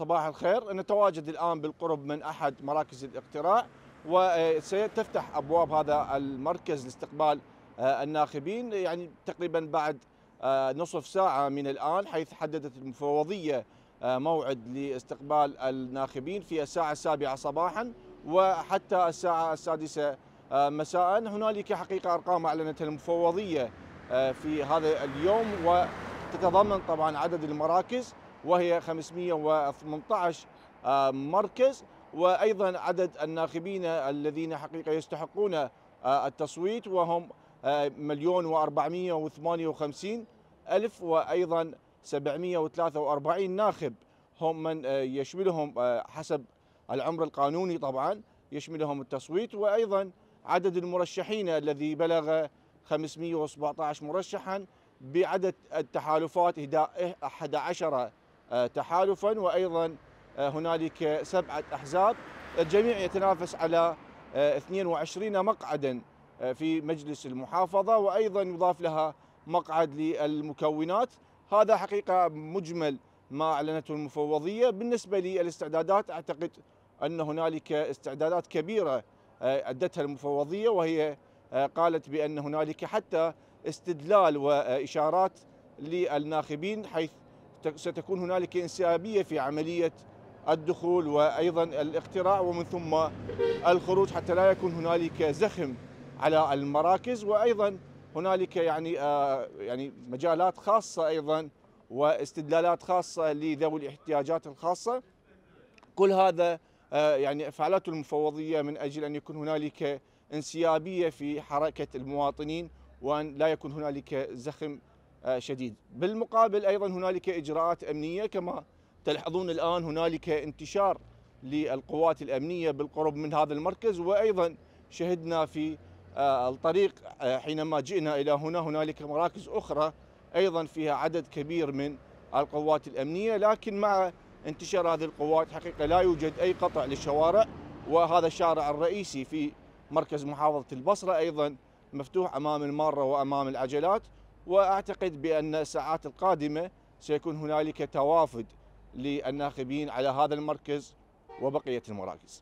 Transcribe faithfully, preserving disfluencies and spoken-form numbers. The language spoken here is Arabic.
صباح الخير نتواجد الآن بالقرب من أحد مراكز الاقتراع، وسيتفتح أبواب هذا المركز لاستقبال الناخبين يعني تقريبا بعد نصف ساعة من الآن، حيث حددت المفوضية موعد لاستقبال الناخبين في الساعة السابعة صباحا وحتى الساعة السادسة مساء. هنالك حقيقة أرقام أعلنتها المفوضية في هذا اليوم وتتضمن طبعا عدد المراكز وهي خمسمئة وثمانية عشر مركز، وأيضا عدد الناخبين الذين حقيقة يستحقون التصويت وهم مليون وأربعمائة وثمانية وخمسين ألف، وأيضا سبعمائة وثلاثة وأربعين ناخب هم من يشملهم حسب العمر القانوني طبعا يشملهم التصويت، وأيضا عدد المرشحين الذي بلغ خمسمئة وسبعة عشر مرشحا بعدد التحالفات أحد عشر تحالفا، وأيضا هنالك سبعة أحزاب. الجميع يتنافس على اثنين وعشرين مقعدا في مجلس المحافظة، وأيضا يضاف لها مقعد للمكونات. هذا حقيقة مجمل ما أعلنته المفوضية. بالنسبة للاستعدادات أعتقد أن هنالك استعدادات كبيرة أدتها المفوضية، وهي قالت بأن هنالك حتى استدلال وإشارات للناخبين، حيث ستكون هنالك انسيابية في عملية الدخول وأيضا الاقتراع ومن ثم الخروج حتى لا يكون هنالك زخم على المراكز، وأيضا هنالك يعني يعني مجالات خاصة أيضا واستدلالات خاصة لذوي الاحتياجات الخاصة. كل هذا يعني فعلته المفوضية من أجل أن يكون هنالك انسيابية في حركة المواطنين وأن لا يكون هنالك زخم شديد. بالمقابل أيضا هنالك إجراءات أمنية كما تلاحظون الآن، هنالك انتشار للقوات الأمنية بالقرب من هذا المركز، وأيضا شهدنا في الطريق حينما جئنا إلى هنا هنالك مراكز أخرى أيضا فيها عدد كبير من القوات الأمنية، لكن مع انتشار هذه القوات حقيقة لا يوجد أي قطع للشوارع، وهذا الشارع الرئيسي في مركز محافظة البصرة أيضا مفتوح أمام المارة وأمام العجلات. وأعتقد بأن الساعات القادمة سيكون هنالك توافد للناخبين على هذا المركز وبقية المراكز.